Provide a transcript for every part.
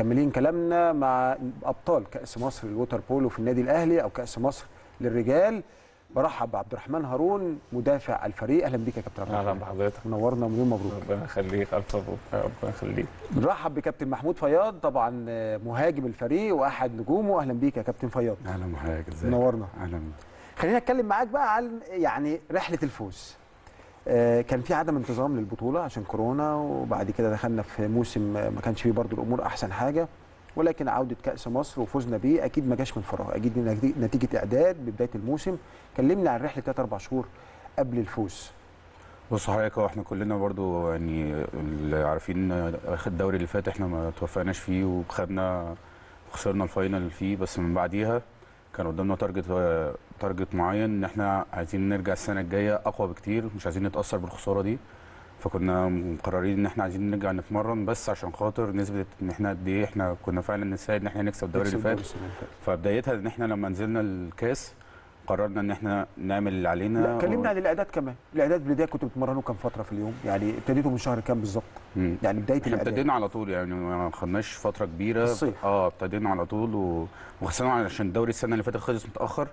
مكملين كلامنا مع ابطال كأس مصر الووتر بولو في النادي الاهلي او كأس مصر للرجال. برحب بعبد الرحمن هارون مدافع الفريق، اهلا بيك يا كابتن عبد الرحمن. اهلا بحضرتك، منورنا ويوم مبروك. ربنا يخليك، الف مبروك. ربنا يخليك. بنرحب بكابتن محمود فياض، طبعا مهاجم الفريق واحد نجومه، اهلا بيك يا كابتن فياض. اهلا وحياك، ازيك؟ منورنا. اهلا. خلينا نتكلم معاك بقى عن يعني رحله الفوز. كان في عدم انتظام للبطوله عشان كورونا، وبعد كده دخلنا في موسم ما كانش فيه برضو الامور احسن حاجه، ولكن عوده كاس مصر وفوزنا بيه اكيد ما جاش من فراغ، اكيد نتيجه اعداد ببدايه الموسم. كلمنا عن رحله 3-4 شهور قبل الفوز. بص حضرتك، احنا كلنا برضو يعني اللي عارفين اخر الدوري اللي فات احنا ما توفقناش فيه وخسرنا الفاينل فيه، بس من بعديها كان قدامنا تارجت معين ان احنا عايزين نرجع السنه الجايه اقوى بكتير، مش عايزين نتاثر بالخساره دي. فكنا مقررين ان احنا عايزين نرجع نتمرن بس عشان خاطر نسبه ان احنا قد ايه احنا كنا فعلا نساعد ان احنا نكسب الدوري اللي فات. فبدايتها ان احنا لما نزلنا الكاس قررنا ان احنا نعمل اللي علينا. كلمنا عن الاعداد كمان، الاعداد بدايه كنتوا بتتمرنوا كام فتره في اليوم؟ يعني ابتديتوا من شهر كام بالظبط؟ يعني بدايه الاعداد ابتدينا على طول، يعني ما خدناش فتره كبيره الصيف. ابتدينا على طول وخسرنا عشان الدوري السنه اللي فاتت خلص متاخر،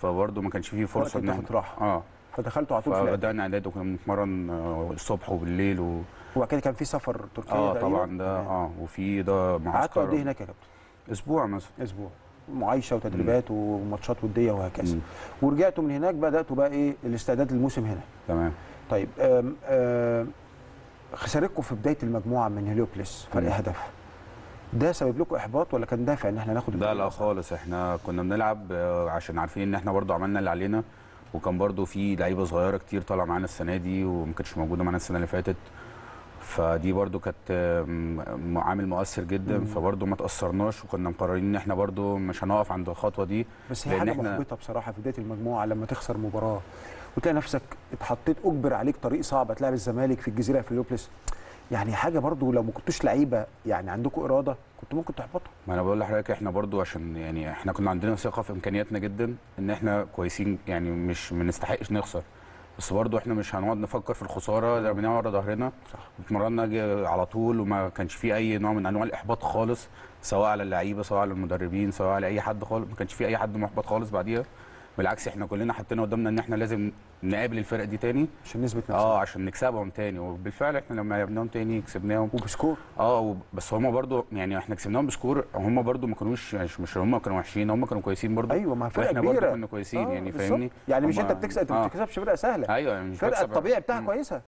فبرضه ما كانش فيه فرصه ان ناخد راحه. فدخلتوا على طول في الاعداد، فبدانا اعداد وكنا بنتمرن الصبح وبالليل وبعد كده كان في سفر تركيا ده طبعا ده وفي ده معسكر. قعدتوا قد ايه هناك يا كابتن؟ اسبوع مثلا، اسبوع معايشه وتدريبات وماتشات وديه وهكذا. ورجعتوا من هناك بداتوا بقى ايه الاستعداد للموسم هنا. تمام. طيب خسارتكم في بدايه المجموعه من هيليوبوليس فرق هدف، ده سبب لكم احباط ولا كان دافع ان احنا ناخد؟ لا خالص، احنا كنا بنلعب عشان عارفين ان احنا برضو عملنا اللي علينا، وكان برضو في لعيبه صغيره كتير طالعه معانا السنه دي وما كانتش موجوده معانا السنه اللي فاتت، فدي برضو كانت عامل مؤثر جدا. فبرضو ما تاثرناش، وكنا مقررين ان احنا برضو مش هنقف عند الخطوه دي. بس هي حاجه محبطه بصراحه في بدايه المجموعه لما تخسر مباراه وتلاقي نفسك اتحطيت، اجبر عليك طريق صعب، هتلاعب الزمالك في الجزيره في هيليوبوليس. يعني حاجه برضو لو ما كنتوش لعيبه يعني عندكم اراده كنت ممكن تحبطوا. ما انا بقول لحضرتك احنا برضو عشان يعني احنا كنا عندنا ثقه في امكانياتنا جدا ان احنا كويسين، يعني مش ما نستحقش نخسر، بس برضه احنا مش هنقعد نفكر في الخساره، رميناها ورا ظهرنا. صح. اتمرنا على طول وما كانش فيه اي نوع من انواع الاحباط خالص، سواء على اللعيبه سواء على المدربين سواء على اي حد خالص، ما كانش فيه اي حد محبط خالص بعديها. بالعكس احنا كلنا حطينا قدامنا ان احنا لازم نقابل الفرق دي تاني عشان نثبت نفسنا، عشان نكسبهم تاني. وبالفعل احنا لما لعبناهم تاني كسبناهم وبسكور، بس هم برضو يعني احنا كسبناهم بسكور، هم برضو ما كانوش مش هم كانوا وحشين، هم كانوا كويسين برضو. ايوه، ما فرقه كبيره احنا برضو كنا كويسين، يعني فاهمني؟ يعني مش انت بتكسبش فرقه سهله. ايوه، يعني فرقه الطبيعي بتاعها كويسه.